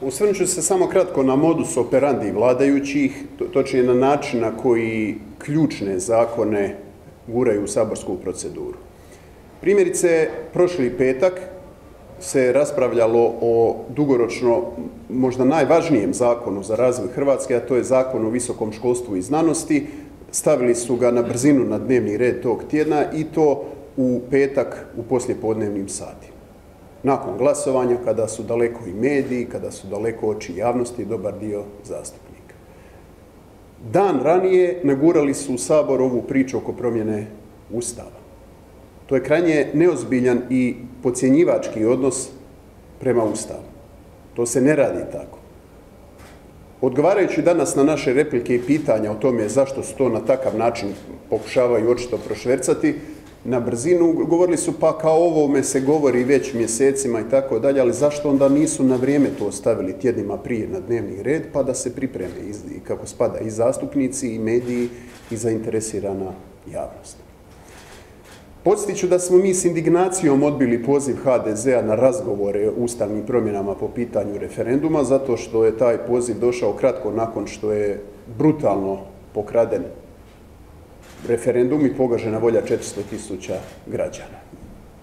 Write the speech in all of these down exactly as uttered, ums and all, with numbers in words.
Osvrnut ću se samo kratko na modus operandi vladajućih, točnije na način na koji ključne zakone guraju u saborsku proceduru. Primjerice, prošli petak se raspravljalo o dugoročno možda najvažnijem zakonu za razvoj Hrvatske, a to je zakon o visokom školstvu i znanosti. Stavili su ga na brzinu na dnevni red tog tjedna i to u petak u poslijepodnevnim satima. Nakon glasovanja, kada su daleko i mediji, kada su daleko oči javnosti, dobar dio zastupnika. Dan ranije nagurali su u Sabor ovu priču oko promjene Ustava. To je krajnje neozbiljan i podcjenjivački odnos prema Ustavu. To se ne radi tako. Odgovarajući danas na naše replike i pitanja o tome zašto su to na takav način pokušavaju očito prošvercati, na brzinu, govorili su pa kao ovome se govori već mjesecima i tako dalje, ali zašto onda nisu na vrijeme to stavili tjednima prije na dnevni red pa da se pripreme kako spada i zastupnici i mediji i zainteresirana javnost. Podsjetiću da smo mi s indignacijom odbili poziv ha de zea na razgovore o ustavnim promjenama po pitanju referenduma, zato što je taj poziv došao kratko nakon što je brutalno pokraden referendum i pogažena volja četiristo tisuća građana.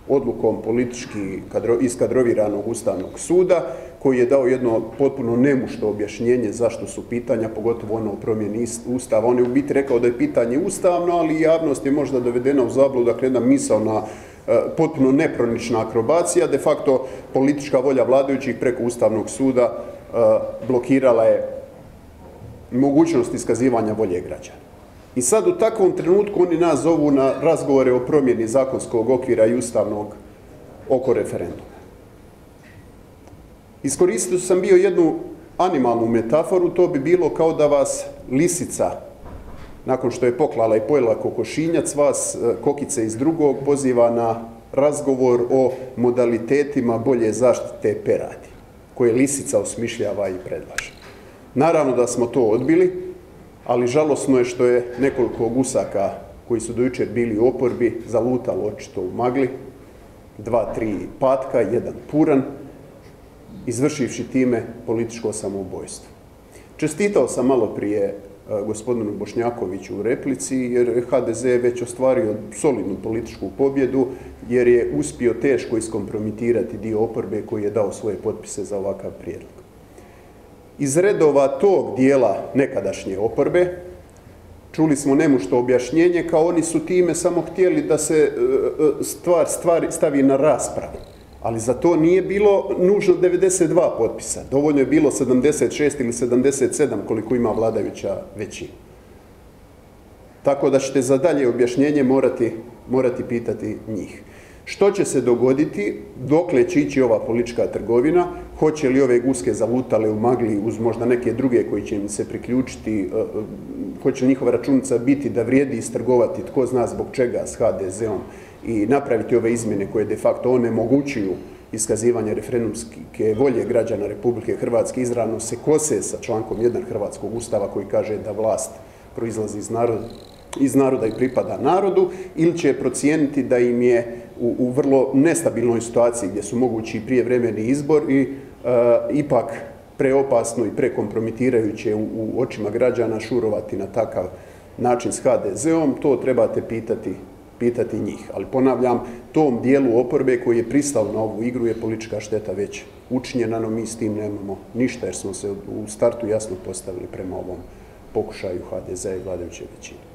Odlukom politički iskadroviranog Ustavnog suda, koji je dao jedno potpuno nemušto objašnjenje zašto su pitanja, pogotovo ono o promjeni Ustava. On je u biti rekao da je pitanje ustavno, ali javnost je možda dovedena u zabludu, dakle jedna misaona potpuno nepronična akrobacija. De facto, politička volja vladajućih preko Ustavnog suda blokirala je mogućnost iskazivanja volje građana. I sad u takvom trenutku oni nas zovu na razgovore o promjeni zakonskog okvira i ustavnog oko referenduma. Iskoristio sam bio jednu animalnu metaforu, to bi bilo kao da vas lisica, nakon što je poklala i pojela kokošinjac, vas kokice iz drugog poziva na razgovor o modalitetima bolje zaštite peradi, koje lisica osmišljava i predlaže. Naravno da smo to odbili, ali žalosno je što je nekoliko gusaka koji su dojučer bili u oporbi zalutalo očito u magli, dva, tri patka, jedan puran, izvršivši time političko samoubojstvo. Čestitao sam malo prije gospodinu Bošnjakoviću u replici jer ha de ze je već ostvario solidnu političku pobjedu jer je uspio teško iskompromitirati dio oporbe koji je dao svoje potpise za ovakav prijedlog. Iz redova tog dijela nekadašnje oporbe čuli smo nemušto objašnjenje kao oni su time samo htjeli da se stvar, stvar stavi na raspravu. Ali za to nije bilo nužno devedeset dva potpisa. Dovoljno je bilo sedamdeset šest ili sedamdeset sedam koliko ima vladajuća većina. Tako da ćete za dalje objašnjenje morati, morati pitati njih. Što će se dogoditi, dokle će ići ova politička trgovina, hoće li ove guske zalutale u magli uz možda neke druge koji će im se priključiti, hoće li njihova računica biti da vrijedi istrgovati tko zna zbog čega s ha de zeom i napraviti ove izmjene koje de facto onemogućuju iskazivanje referendumske volje građana Republike Hrvatske izravno se kose sa člankom jedan Hrvatskog ustava koji kaže da vlast proizlazi iz naroda. iz naroda i pripada narodu, ili će procijeniti da im je u, u vrlo nestabilnoj situaciji gdje su mogući prijevremeni izbor i e, ipak preopasno i prekompromitirajuće u, u očima građana šurovati na takav način s ha de zeom, to trebate pitati, pitati njih. Ali ponavljam, tom dijelu oporbe koji je pristao na ovu igru je politička šteta već učinjena, no mi s tim nemamo ništa jer smo se u startu jasno postavili prema ovom pokušaju ha de zea i vladajuće većine.